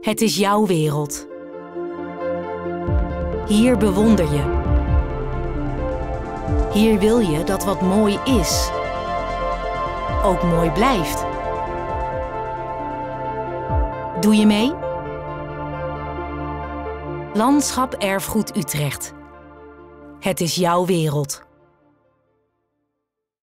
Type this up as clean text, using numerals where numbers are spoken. Het is jouw wereld. Hier bewonder je. Hier wil je dat wat mooi is, ook mooi blijft. Doe je mee? Landschap Erfgoed Utrecht. Het is jouw wereld.